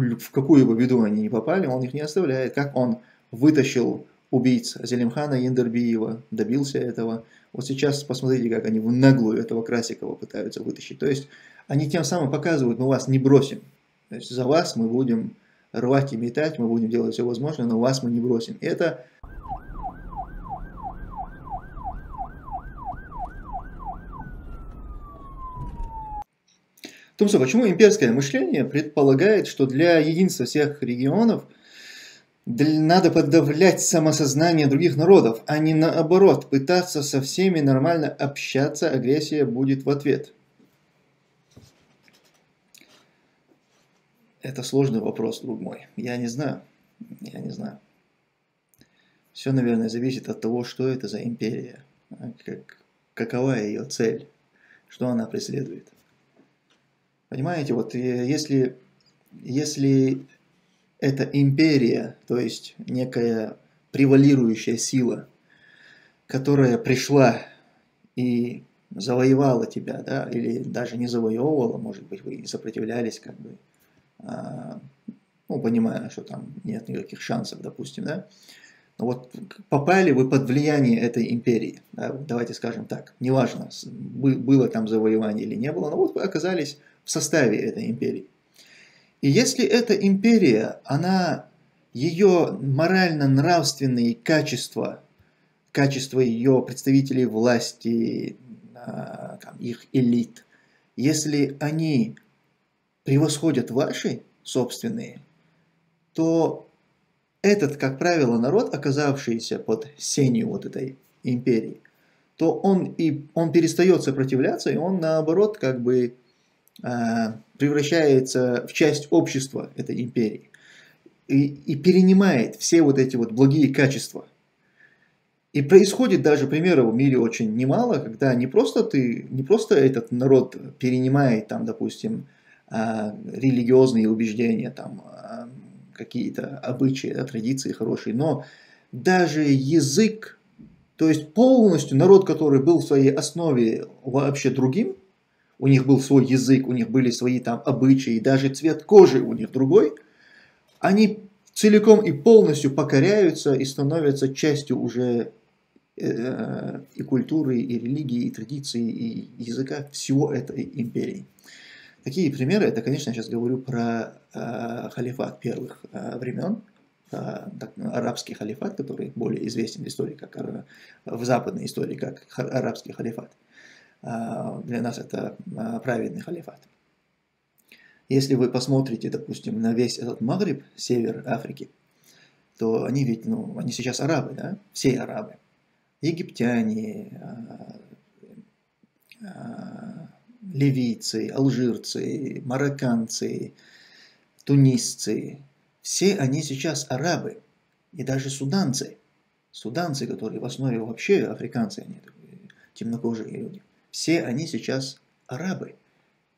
в какую бы беду они не попали, он их не оставляет. Как он вытащил убийц Зелимхана Яндербиева, добился этого. Вот сейчас посмотрите, как они в наглую этого Красикова пытаются вытащить. То есть они тем самым показывают, мы вас не бросим. То есть за вас мы будем рвать и метать, мы будем делать все возможное, но вас мы не бросим. Это... Тумсо, почему имперское мышление предполагает, что для единства всех регионов надо подавлять самосознание других народов, а не наоборот, пытаться со всеми нормально общаться, агрессия будет в ответ? Это сложный вопрос, друг мой. Я не знаю. Все, наверное, зависит от того, что это за империя, какова ее цель, что она преследует. Понимаете, вот если это империя, то есть некая превалирующая сила, которая пришла и завоевала тебя, да, или даже не завоевывала, может быть, вы не сопротивлялись, как бы, ну, понимая, что там нет никаких шансов, допустим, да, но вот попали вы под влияние этой империи, да, давайте скажем так, неважно, было там завоевание или не было, но вот вы оказались в составе этой империи. И если эта империя, она, ее морально-нравственные качества, качества ее представителей власти, их элит, если они превосходят ваши собственные, то этот, как правило, народ, оказавшийся под сенью вот этой империи, то он перестает сопротивляться, и он, наоборот, как бы превращается в часть общества этой империи и перенимает все вот эти вот благие качества. И происходит даже примеров в мире очень немало, когда не просто этот народ перенимает там, допустим, религиозные убеждения, там какие-то обычаи, да, традиции хорошие, но даже язык, то есть полностью народ, который был в своей основе вообще другим, у них был свой язык, у них были свои там обычаи, даже цвет кожи у них другой, они целиком и полностью покоряются и становятся частью уже и культуры, и религии, и традиции, и языка всего этой империи. Такие примеры, это, конечно, я сейчас говорю про халифат первых времен, арабский халифат, который более известен в истории, как в западной истории, как арабский халифат. Для нас это праведный халифат. Если вы посмотрите, допустим, на весь этот Магриб, север Африки, то они ведь, ну, они сейчас арабы, да? Все арабы. Египтяне, ливийцы, алжирцы, марокканцы, тунисцы. Все они сейчас арабы. И даже суданцы. Суданцы, которые в основе вообще африканцы, они темнокожие люди. Все они сейчас арабы.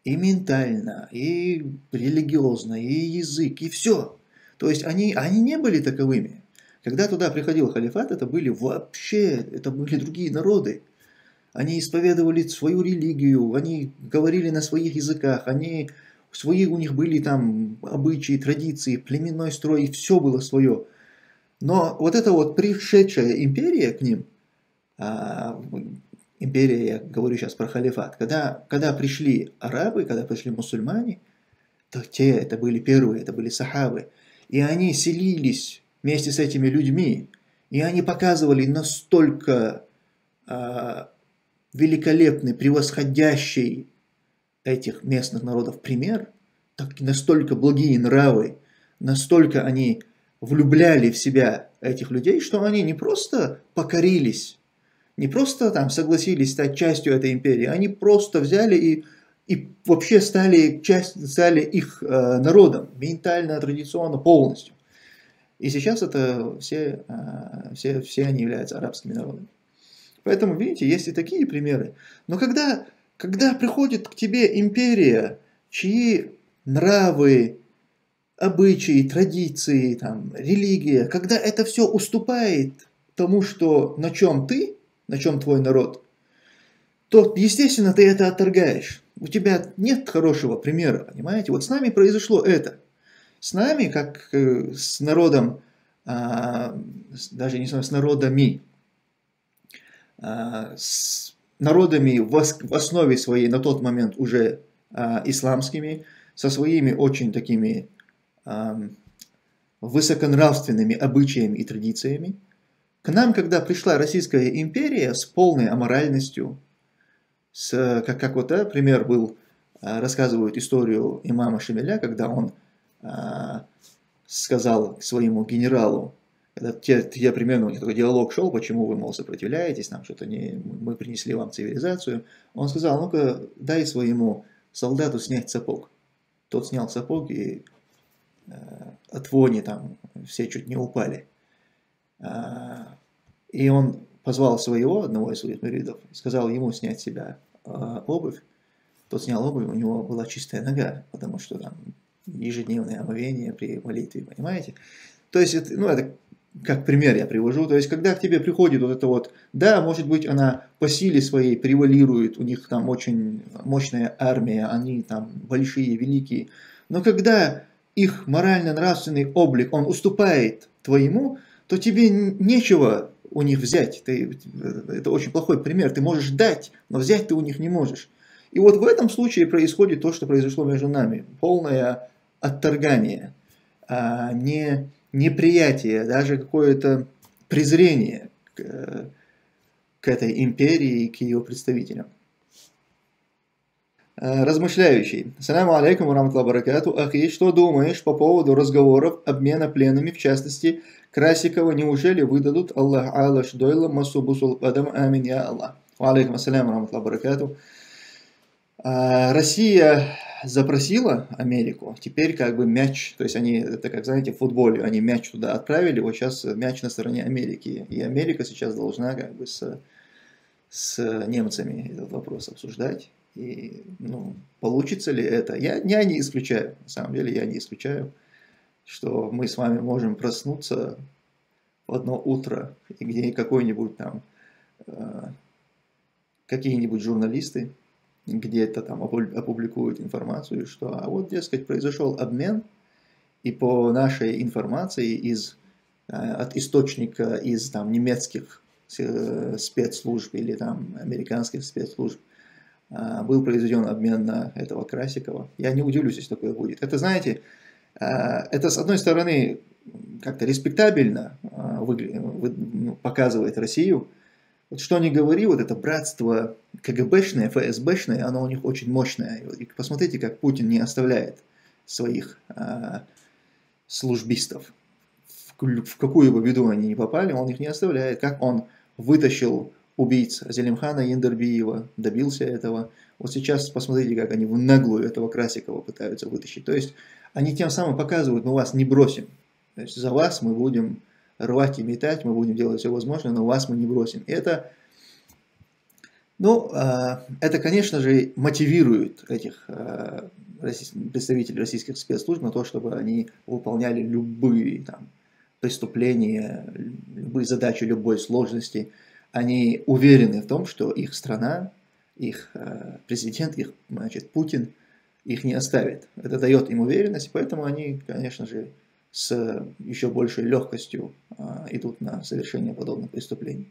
И ментально, и религиозно, и язык, и все. То есть они не были таковыми. Когда туда приходил халифат, это были другие народы. Они исповедовали свою религию, они говорили на своих языках, у них были там обычаи, традиции, племенной строй, и все было свое. Но вот эта вот пришедшая империя к ним, империя, я говорю сейчас про халифат, когда пришли арабы, когда пришли мусульмане, то это были первые, это были сахабы, и они селились вместе с этими людьми, и они показывали настолько великолепный, превосходящий этих местных народов пример, так настолько благие нравы, настолько они влюбляли в себя этих людей, что они не просто покорились, не просто там согласились стать частью этой империи, они просто взяли и вообще стали их народом, ментально, традиционно, полностью. И сейчас это все они являются арабскими народами. Поэтому, видите, есть и такие примеры. Но когда приходит к тебе империя, чьи нравы, обычаи, традиции, там, религия, когда это все уступает тому, что на чем ты, на чем твой народ, то, естественно, ты это отторгаешь. У тебя нет хорошего примера, понимаете? Вот с нами произошло это. с нами, как с народом, даже не знаю, с народами, с народами в основе своей на тот момент уже исламскими, со своими очень такими высоконравственными обычаями и традициями. К нам, когда пришла Российская империя с полной аморальностью, с, как вот пример был, рассказывают историю имама Шамиля, когда он сказал своему генералу, когда я примерно, у них такой диалог шел, почему вы, мол, сопротивляетесь, нам что-то не, мы принесли вам цивилизацию. Он сказал, ну-ка, дай своему солдату снять сапог. Тот снял сапог, и от вони там все чуть не упали. И он позвал своего, одного из своих мюридов, сказал ему снять с себя обувь. Тот снял обувь, у него была чистая нога, потому что там ежедневное омовение при молитве, понимаете? То есть, ну, это как пример я привожу. То есть, когда к тебе приходит вот это вот, да, может быть, она по силе своей превалирует, у них там очень мощная армия, они там большие, великие. Но когда их морально-нравственный облик, он уступает твоему, то тебе нечего у них взять. Это очень плохой пример. Ты можешь дать, но взять ты у них не можешь. И вот в этом случае происходит то, что произошло между нами. Полное отторгание, неприятие, даже какое-то презрение к этой империи и к ее представителям. Размышляющий. Саляму алейкум ва рахматуллахи ва баракату. Ахи, что думаешь по поводу разговоров обмена пленными, в частности, Красикова? Неужели выдадут? Аллах алаш дойла масубусул адам амин я Аллах. Алейкум ассаляму ва рахматуллахи ва баракату. Россия запросила Америку, теперь как бы мяч, то есть они, это как, знаете, в футболе, они мяч туда отправили, вот сейчас мяч на стороне Америки, и Америка сейчас должна как бы с немцами этот вопрос обсуждать, и, ну, получится ли это, я не исключаю, на самом деле я не исключаю, что мы с вами можем проснуться в одно утро, и где какой-нибудь там, какие-нибудь журналисты, где-то там опубликуют информацию, что а вот, дескать, произошел обмен, и по нашей информации от источника из там, немецких спецслужб или там, американских спецслужб был произведен обмен на этого Красикова. Я не удивлюсь, если такое будет. Это, знаете, это с одной стороны как-то респектабельно показывает Россию. Вот что ни говори, вот это братство КГБшное, ФСБшное, оно у них очень мощное. И посмотрите, как Путин не оставляет своих службистов. В какую бы беду они ни попали, он их не оставляет. Как он вытащил убийц Зелимхана Яндербиева, добился этого. Вот сейчас посмотрите, как они в наглую этого Красикова пытаются вытащить. То есть они тем самым показывают, мы вас не бросим. То есть за вас мы будем рвать и метать, мы будем делать все возможное, но вас мы не бросим. И это, ну, это, конечно же, мотивирует этих представителей российских спецслужб на то, чтобы они выполняли любые там, преступления, любые задачи, любой сложности. Они уверены в том, что их страна, их президент, их, значит, Путин их не оставит. Это дает им уверенность, поэтому они, конечно же, с еще большей легкостью идут на совершение подобных преступлений.